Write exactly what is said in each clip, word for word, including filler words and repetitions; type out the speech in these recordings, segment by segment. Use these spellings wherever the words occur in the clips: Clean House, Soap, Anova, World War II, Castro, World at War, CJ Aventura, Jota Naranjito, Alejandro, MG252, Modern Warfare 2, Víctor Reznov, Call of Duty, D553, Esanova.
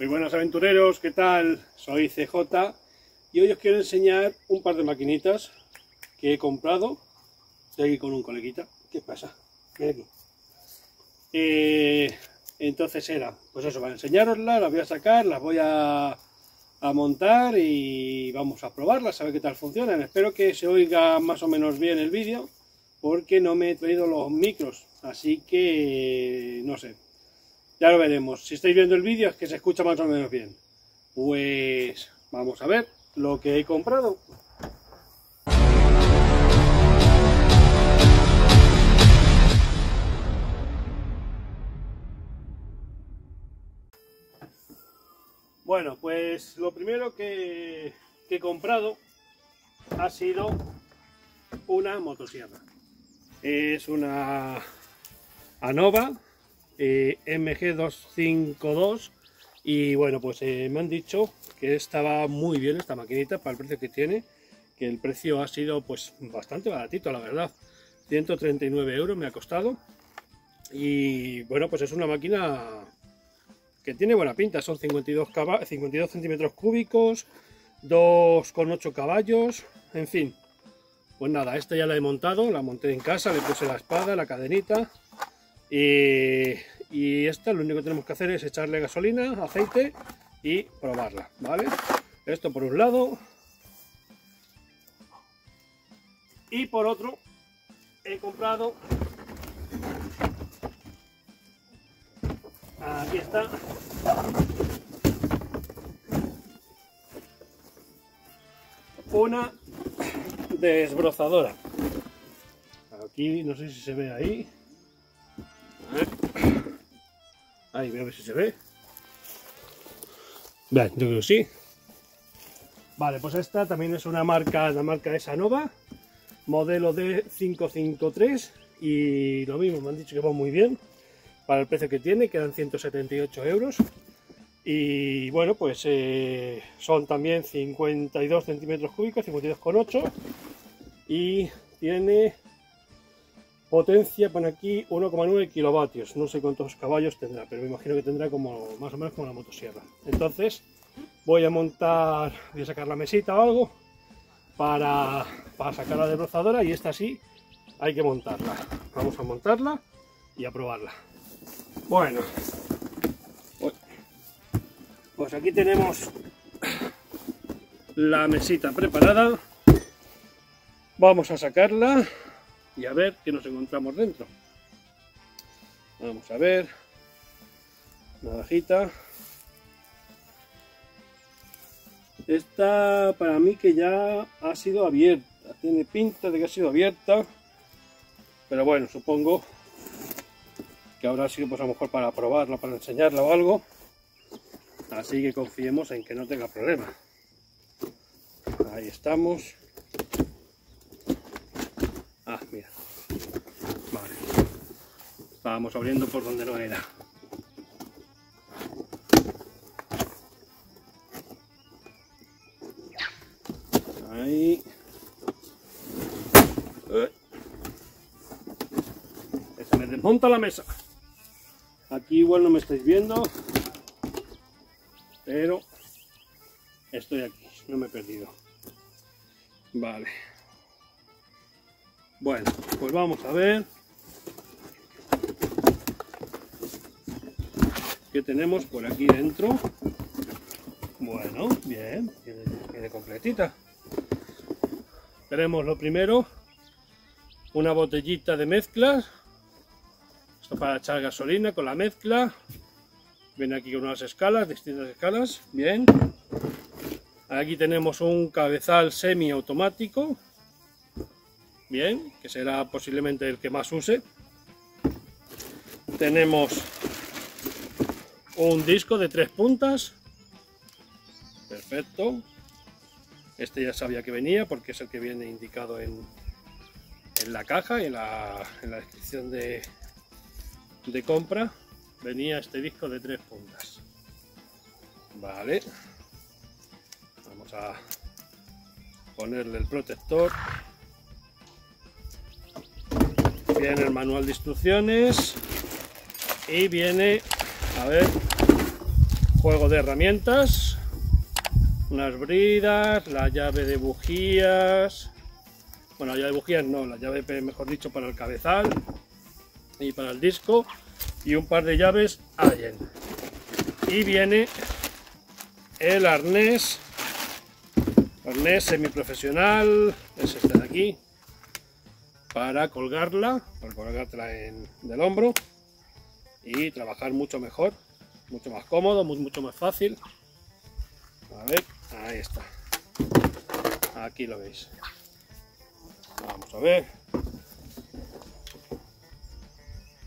Muy buenas aventureros, ¿qué tal? Soy C J y hoy os quiero enseñar un par de maquinitas que he comprado. Estoy aquí con un coleguita. ¿Qué pasa? Ven aquí. Eh, entonces era, pues eso, para enseñaroslas, las voy a sacar, las voy a, a montar y vamos a probarlas, a ver qué tal funcionan. Espero que se oiga más o menos bien el vídeo, porque no me he traído los micros, así que no sé. Ya lo veremos. Si estáis viendo el vídeo es que se escucha más o menos bien. Pues vamos a ver lo que he comprado. Bueno, pues lo primero que, que he comprado ha sido una motosierra. Es una Anova. Eh, M G dos cinco dos, y bueno, pues eh, me han dicho que estaba muy bien esta maquinita para el precio que tiene, que el precio ha sido pues bastante baratito, la verdad. Ciento treinta y nueve euros me ha costado, y bueno, pues es una máquina que tiene buena pinta. Son cincuenta y dos centímetros cúbicos, dos coma ocho caballos, en fin. Pues nada, esta ya la he montado, la monté en casa, le puse la espada, la cadenita. Y, y esta, lo único que tenemos que hacer es echarle gasolina, aceite y probarla, ¿vale? Esto por un lado, y por otro he comprado, aquí está, una desbrozadora. Aquí no sé si se ve ahí. Ahí, voy a ver si se ve. Vale, yo creo que sí. Vale, pues esta también es una marca, la marca Esanova, modelo D cinco cinco tres, y lo mismo, me han dicho que va muy bien para el precio que tiene, quedan ciento setenta y ocho euros. Y bueno, pues eh, son también cincuenta y dos centímetros cúbicos, cincuenta y dos coma ocho, y tiene potencia, pone aquí uno coma nueve kilovatios, no sé cuántos caballos tendrá, pero me imagino que tendrá como más o menos como la motosierra. Entonces voy a montar, voy a sacar la mesita o algo para, para sacar la desbrozadora, y esta sí hay que montarla. Vamos a montarla y a probarla. Bueno, pues aquí tenemos la mesita preparada, vamos a sacarla y a ver qué nos encontramos dentro. Vamos a ver, navajita. Esta para mí que ya ha sido abierta, tiene pinta de que ha sido abierta, pero bueno, supongo que habrá sido pues a lo mejor para probarla, para enseñarla o algo, así que confiemos en que no tenga problema. Ahí estamos. Ah, mira, vale, estábamos abriendo por donde no era. Ahí. Eh. Se me desmonta la mesa. Aquí igual no me estáis viendo, pero estoy aquí, no me he perdido. Vale. Bueno, pues vamos a ver qué tenemos por aquí dentro. Bueno, bien, viene completita. Tenemos lo primero, una botellita de mezclas. Esto para echar gasolina con la mezcla. Viene aquí con unas escalas, distintas escalas. Bien. Aquí tenemos un cabezal semiautomático. Bien, que será posiblemente el que más use. Tenemos un disco de tres puntas. Perfecto. Este ya sabía que venía porque es el que viene indicado en, en la caja, en la, en la descripción de, de compra. Venía este disco de tres puntas. Vale. Vamos a ponerle el protector. Viene el manual de instrucciones y viene, a ver, juego de herramientas, unas bridas, la llave de bujías, bueno, la llave de bujías no, la llave, mejor dicho, para el cabezal y para el disco, y un par de llaves Allen. Y viene el arnés, arnés semiprofesional, es este de aquí, para colgarla, para colgarla en, del hombro y trabajar mucho mejor, mucho más cómodo, muy, mucho más fácil. A ver, ahí está, aquí lo veis. Vamos a ver.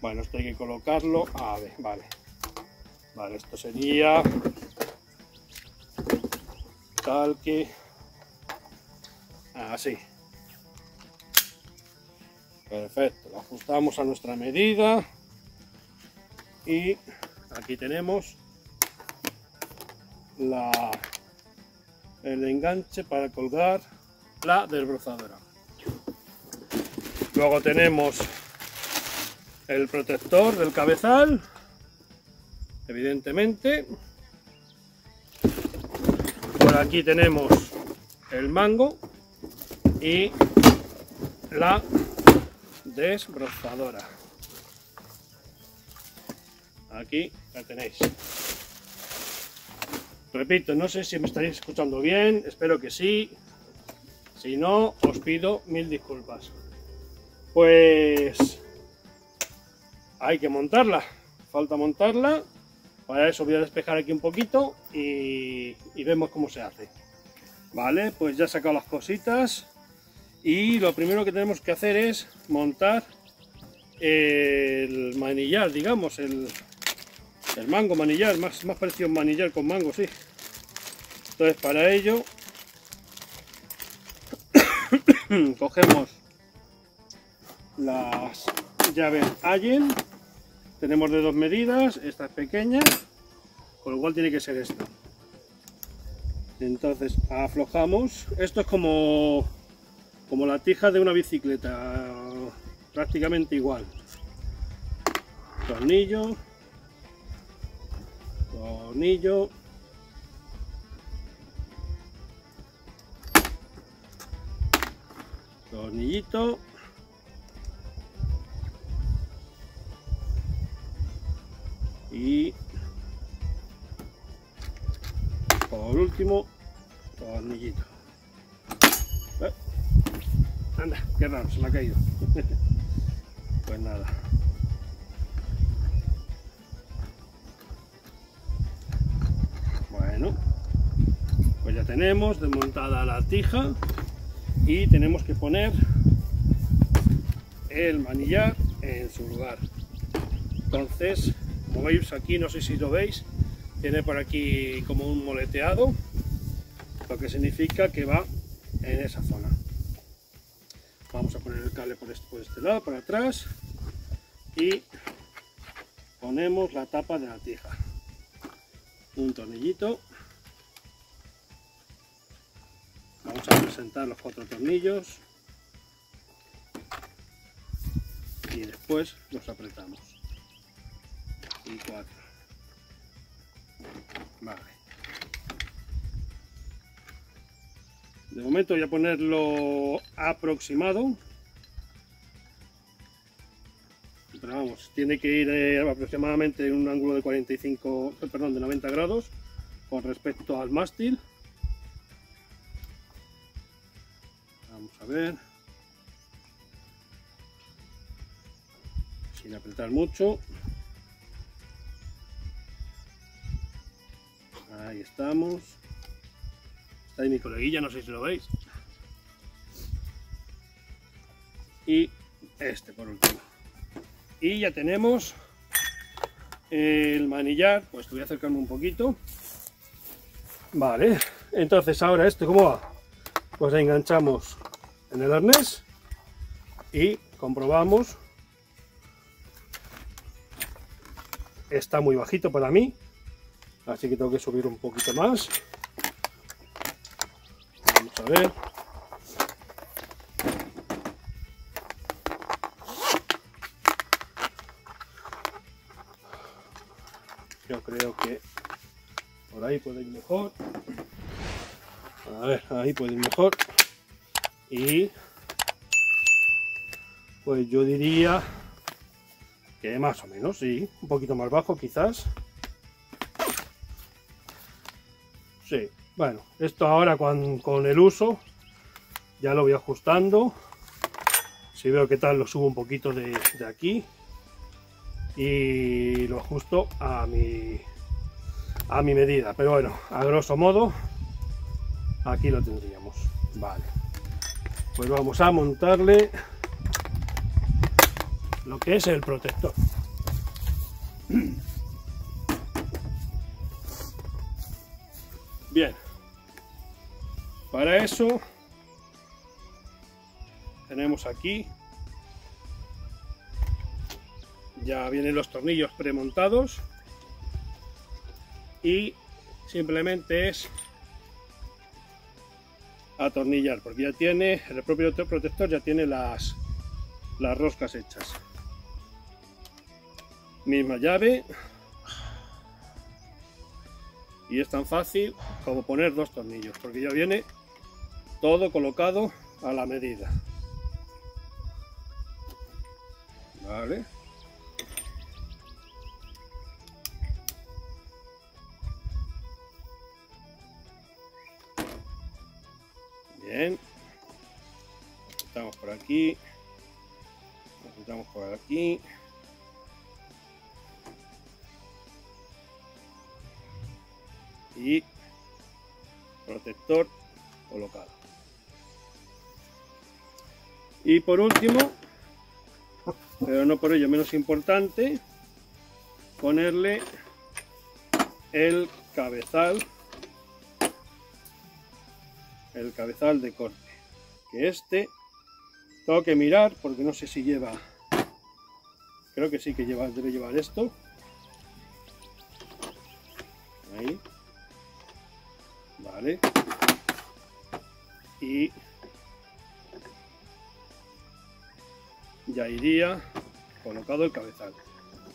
Bueno, esto hay que colocarlo, a ver, vale. Vale, esto sería tal que así. Perfecto, lo ajustamos a nuestra medida y aquí tenemos la, el enganche para colgar la desbrozadora. Luego tenemos el protector del cabezal, evidentemente. Por aquí tenemos el mango y la desbrozadora. Aquí la tenéis. Repito, no sé si me estaréis escuchando bien, espero que sí. Si no, os pido mil disculpas. Pues hay que montarla, falta montarla. Para eso voy a despejar aquí un poquito y, y vemos cómo se hace. Vale, pues ya he sacado las cositas y lo primero que tenemos que hacer es montar el manillar, digamos, el, el mango manillar, más, más parecido a un manillar con mango, sí. Entonces para ello cogemos las llaves Allen, tenemos de dos medidas, esta es pequeña, con lo cual tiene que ser esta. Entonces aflojamos, esto es como, como la tija de una bicicleta, prácticamente igual. Tornillo, tornillo, tornillito, y por último tornillito. ¿Eh? Anda, qué raro, se me ha caído. Pues nada, bueno, pues ya tenemos desmontada la tija y tenemos que poner el manillar en su lugar. Entonces, como veis aquí, no sé si lo veis, tiene por aquí como un moleteado, lo que significa que va en esa zona. Vamos a poner el cable por este, por este lado, para atrás, y ponemos la tapa de la tija. Un tornillito. Vamos a presentar los cuatro tornillos y después los apretamos. Y cuatro. Vale. De momento voy a ponerlo aproximado, pero vamos, tiene que ir eh, aproximadamente en un ángulo de cuarenta y cinco, perdón, de noventa grados con respecto al mástil. Vamos a ver, sin apretar mucho. Ahí estamos. Está ahí mi coleguilla, no sé si lo veis. Y este por último. Y ya tenemos el manillar. Pues te voy a acercarme un poquito. Vale. Entonces ahora esto, ¿cómo va? Pues enganchamos en el arnés y comprobamos. Está muy bajito para mí, así que tengo que subir un poquito más. Vamos a ver. Yo creo que Por ahí puede ir mejor. A ver, ahí puede ir mejor. Y pues yo diría que más o menos, sí. Un poquito más bajo quizás. Sí, bueno, esto ahora con, con el uso ya lo voy ajustando. Si veo que tal, lo subo un poquito de, de aquí y lo ajusto a mi, a mi medida. Pero bueno, a grosso modo, aquí lo tendríamos. Vale, pues vamos a montarle lo que es el protector. Bien, para eso tenemos aquí, ya vienen los tornillos premontados y simplemente es atornillar, porque ya tiene el propio protector, ya tiene las, las roscas hechas. Misma llave, y es tan fácil como poner dos tornillos, porque ya viene todo colocado a la medida. Vale. Bien. Juntamos por aquí. Juntamos por aquí. Y protector colocado. Y por último, pero no por ello menos importante, ponerle el cabezal, el cabezal de corte, que este tengo que mirar porque no sé si lleva, creo que sí que lleva, debe llevar esto ahí, vale, y ya iría colocado el cabezal.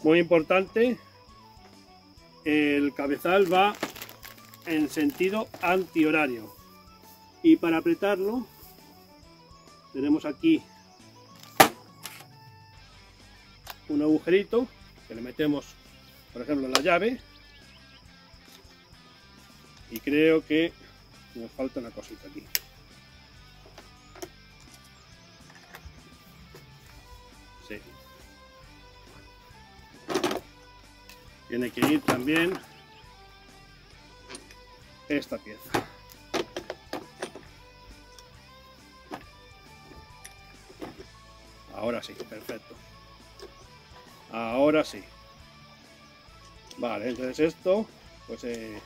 Muy importante, el cabezal va en sentido antihorario, y para apretarlo tenemos aquí un agujerito que le metemos, por ejemplo, la llave, y creo que nos falta una cosita aquí. Sí. Tiene que ir también esta pieza. Ahora sí, perfecto. Ahora sí. Vale, entonces esto pues eh,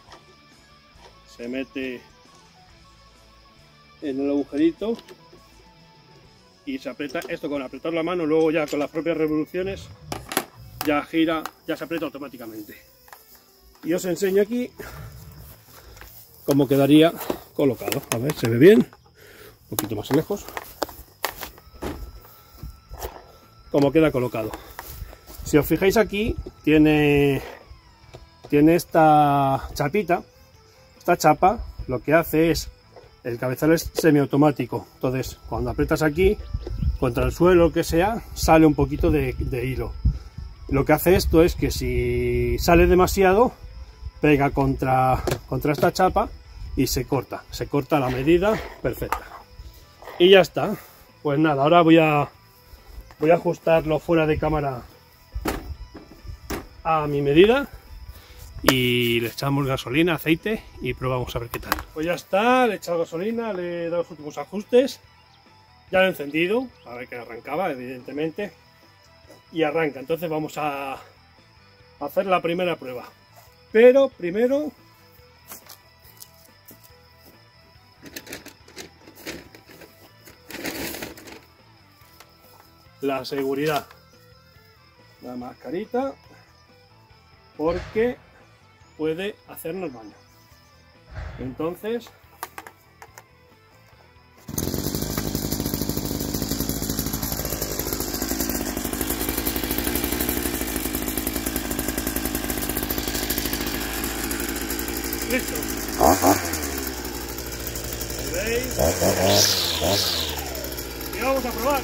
se mete en el agujerito. Y se aprieta esto con apretar la mano, luego ya con las propias revoluciones ya gira, ya se aprieta automáticamente. Y os enseño aquí cómo quedaría colocado. A ver, se ve bien, un poquito más lejos, cómo queda colocado. Si os fijáis aquí, tiene, tiene esta chapita, esta chapa, lo que hace es, el cabezal es semiautomático, entonces cuando aprietas aquí contra el suelo, lo que sea, sale un poquito de, de hilo. Lo que hace esto es que si sale demasiado, pega contra, contra esta chapa y se corta, se corta la medida perfecta. Y ya está. Pues nada, ahora voy a, voy a ajustarlo fuera de cámara a mi medida. Y le echamos gasolina, aceite y probamos a ver qué tal. Pues ya está, le he echado gasolina, le he dado los últimos ajustes. Ya lo he encendido, a ver que arrancaba, evidentemente. Y arranca, entonces vamos a hacer la primera prueba. Pero primero... la seguridad. La mascarita. Porque... puede hacernos daño. Entonces, Listo. ¿Veis? Y vamos a probar.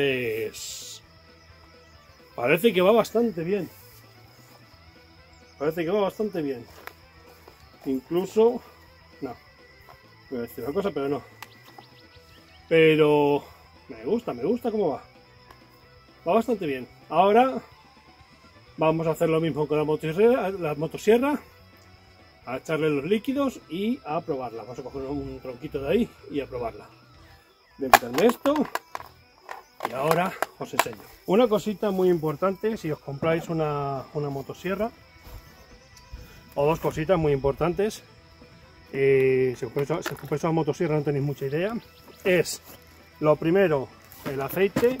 Pues parece que va bastante bien, parece que va bastante bien, incluso, no, voy a decir una cosa, pero no, pero me gusta, me gusta cómo va, va bastante bien. Ahora vamos a hacer lo mismo con la motosierra, la motosierra a echarle los líquidos y a probarla. Vamos a coger un tronquito de ahí y a probarla. Voy a quitarme esto. Y ahora os enseño. Una cosita muy importante si os compráis una, una motosierra, o dos cositas muy importantes, eh, si os compráis una motosierra no tenéis mucha idea, es lo primero el aceite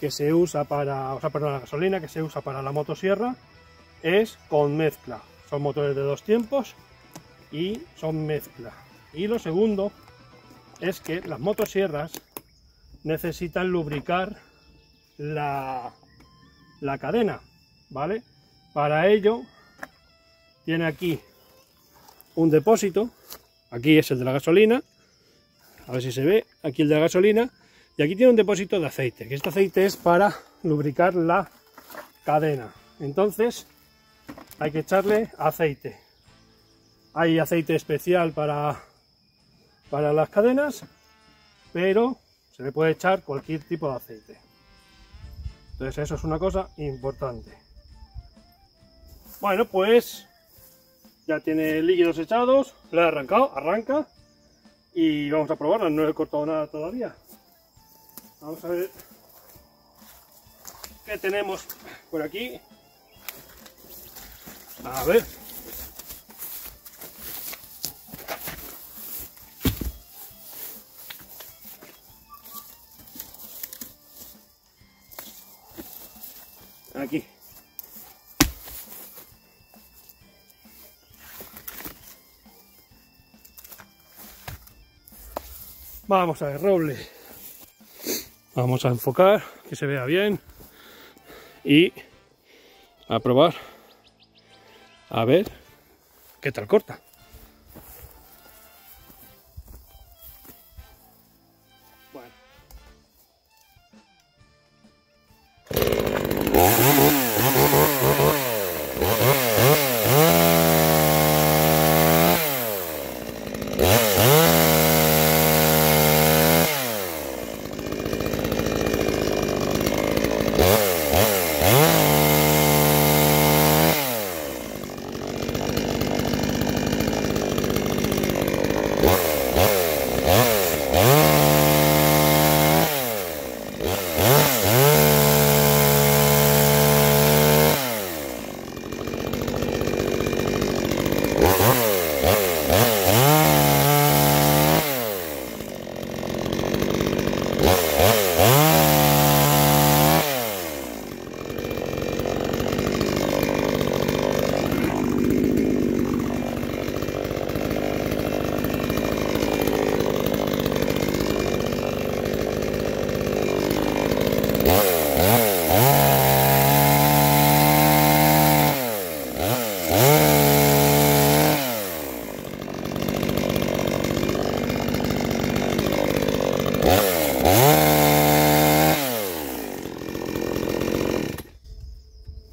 que se usa para, o sea, perdón, la gasolina que se usa para la motosierra es con mezcla, son motores de dos tiempos y son mezcla. Y lo segundo es que las motosierras necesitan lubricar la, la cadena, ¿vale? Para ello tiene aquí un depósito, aquí es el de la gasolina, a ver si se ve, aquí el de la gasolina, y aquí tiene un depósito de aceite, que este aceite es para lubricar la cadena. Entonces hay que echarle aceite, hay aceite especial para, para las cadenas, pero se le puede echar cualquier tipo de aceite. Entonces eso es una cosa importante. Bueno, pues ya tiene líquidos echados, lo he arrancado, arranca y vamos a probarla, no he cortado nada todavía. Vamos a ver qué tenemos por aquí. A ver. Aquí. Vamos a ver, roble. Vamos a enfocar, que se vea bien. Y a probar. A ver qué tal corta.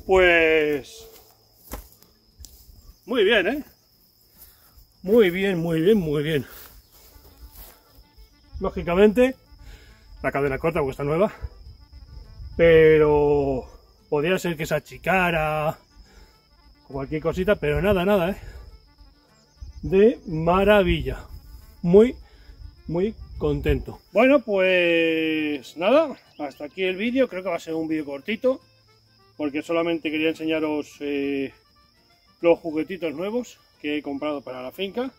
Pues muy bien, ¿eh? Muy bien, muy bien, muy bien. lógicamente, la cadena corta porque está nueva, pero podría ser que se achicara o cualquier cosita, pero nada, nada, ¿eh? De maravilla, muy, muy contento. Bueno, pues nada, hasta aquí el vídeo. Creo que va a ser un vídeo cortito, porque solamente quería enseñaros eh, los juguetitos nuevos que he comprado para la finca.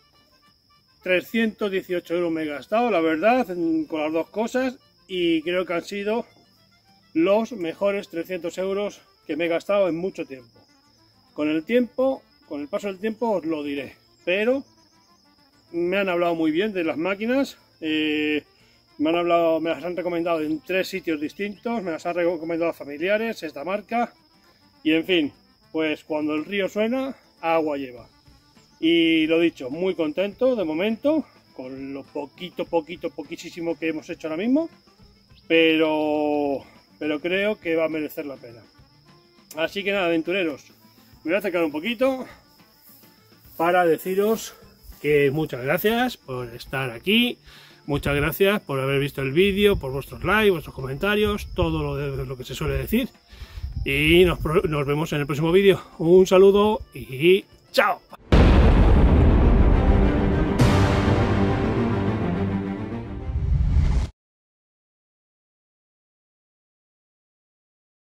trescientos dieciocho euros me he gastado, la verdad, con las dos cosas, y creo que han sido los mejores trescientos euros que me he gastado en mucho tiempo. Con el tiempo, con el paso del tiempo os lo diré, pero me han hablado muy bien de las máquinas. Eh, me han hablado, me las han recomendado en tres sitios distintos, me las han recomendado familiares, esta marca, y en fin, pues cuando el río suena, agua lleva. Y lo dicho, muy contento de momento, con lo poquito, poquito, poquísimo que hemos hecho ahora mismo, pero, pero creo que va a merecer la pena. Así que nada, aventureros, me voy a acercar un poquito para deciros que muchas gracias por estar aquí, muchas gracias por haber visto el vídeo, por vuestros likes, vuestros comentarios, todo lo, de, lo que se suele decir. Y nos, nos vemos en el próximo vídeo. Un saludo y chao.